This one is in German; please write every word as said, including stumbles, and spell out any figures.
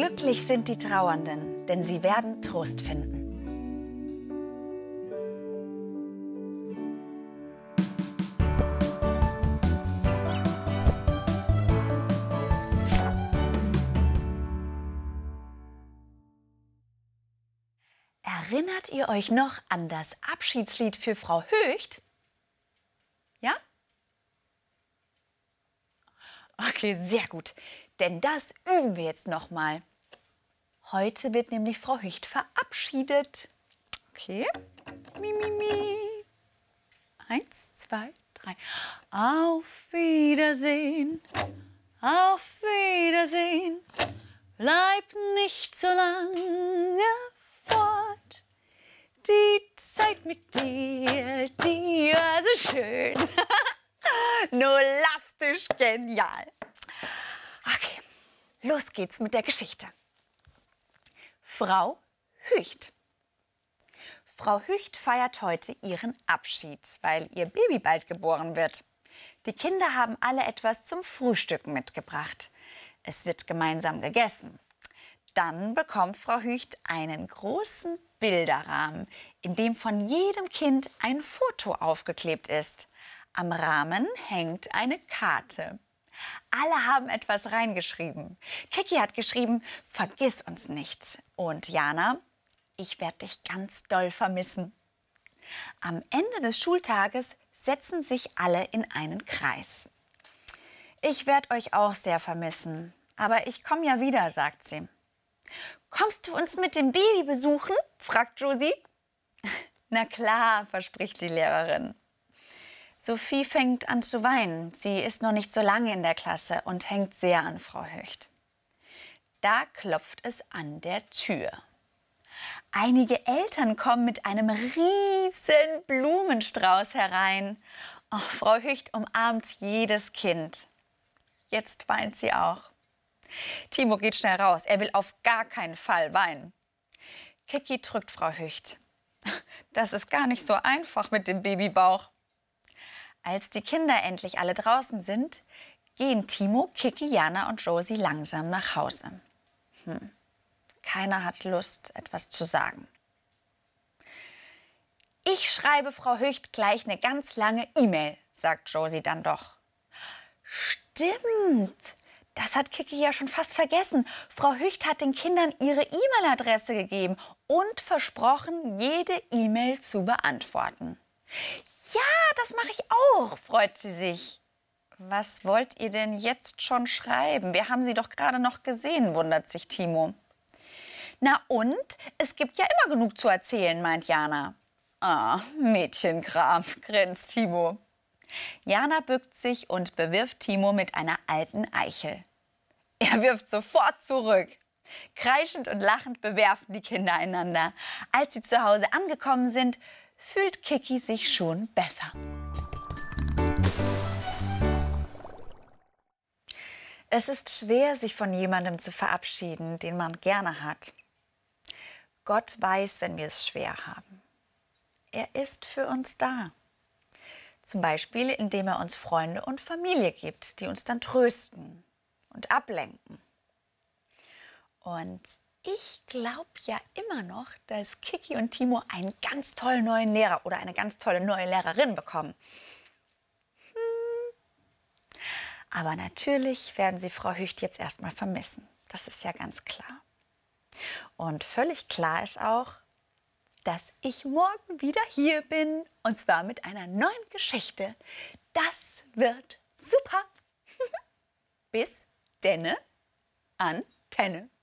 Glücklich sind die Trauernden, denn sie werden Trost finden. Erinnert ihr euch noch an das Abschiedslied für Frau Hücht? Ja? Okay, sehr gut. Denn das üben wir jetzt noch mal. Heute wird nämlich Frau Hücht verabschiedet. Okay. Mi, mi, mi. Eins, zwei, drei. Auf Wiedersehen, auf Wiedersehen. Bleib nicht so lange fort. Die Zeit mit dir, die war so schön. Nolastisch genial. Okay, los geht's mit der Geschichte. Frau Hücht. Frau Hücht feiert heute ihren Abschied, weil ihr Baby bald geboren wird. Die Kinder haben alle etwas zum Frühstück mitgebracht. Es wird gemeinsam gegessen. Dann bekommt Frau Hücht einen großen Bilderrahmen, in dem von jedem Kind ein Foto aufgeklebt ist. Am Rahmen hängt eine Karte. Alle haben etwas reingeschrieben. Kiki hat geschrieben, vergiss uns nicht. Und Jana, ich werde dich ganz doll vermissen. Am Ende des Schultages setzen sich alle in einen Kreis. Ich werde euch auch sehr vermissen, aber ich komme ja wieder, sagt sie. Kommst du uns mit dem Baby besuchen? Fragt Josie. Na klar, verspricht die Lehrerin. Sophie fängt an zu weinen. Sie ist noch nicht so lange in der Klasse und hängt sehr an Frau Hücht. Da klopft es an der Tür. Einige Eltern kommen mit einem riesen Blumenstrauß herein. Oh, Frau Hücht umarmt jedes Kind. Jetzt weint sie auch. Timo geht schnell raus. Er will auf gar keinen Fall weinen. Kiki drückt Frau Hücht. Das ist gar nicht so einfach mit dem Babybauch. Als die Kinder endlich alle draußen sind, gehen Timo, Kiki, Jana und Josie langsam nach Hause. Hm. Keiner hat Lust, etwas zu sagen. Ich schreibe Frau Hücht gleich eine ganz lange E-Mail, sagt Josie dann doch. Stimmt, das hat Kiki ja schon fast vergessen. Frau Hücht hat den Kindern ihre E-Mail-Adresse gegeben und versprochen, jede E-Mail zu beantworten. Ja, das mache ich auch, freut sie sich. Was wollt ihr denn jetzt schon schreiben? Wir haben sie doch gerade noch gesehen, wundert sich Timo. Na und? Es gibt ja immer genug zu erzählen, meint Jana. Ah, Mädchenkram, grinst Timo. Jana bückt sich und bewirft Timo mit einer alten Eichel. Er wirft sofort zurück. Kreischend und lachend bewerfen die Kinder einander. Als sie zu Hause angekommen sind, fühlt Kiki sich schon besser. Es ist schwer, sich von jemandem zu verabschieden, den man gerne hat. Gott weiß, wenn wir es schwer haben. Er ist für uns da. Zum Beispiel, indem er uns Freunde und Familie gibt, die uns dann trösten und ablenken. Und ich glaube ja immer noch, dass Kiki und Timo einen ganz tollen neuen Lehrer oder eine ganz tolle neue Lehrerin bekommen. Hm. Aber natürlich werden sie Frau Hücht jetzt erstmal vermissen. Das ist ja ganz klar. Und völlig klar ist auch, dass ich morgen wieder hier bin. Und zwar mit einer neuen Geschichte. Das wird super. Bis denne, Antenne.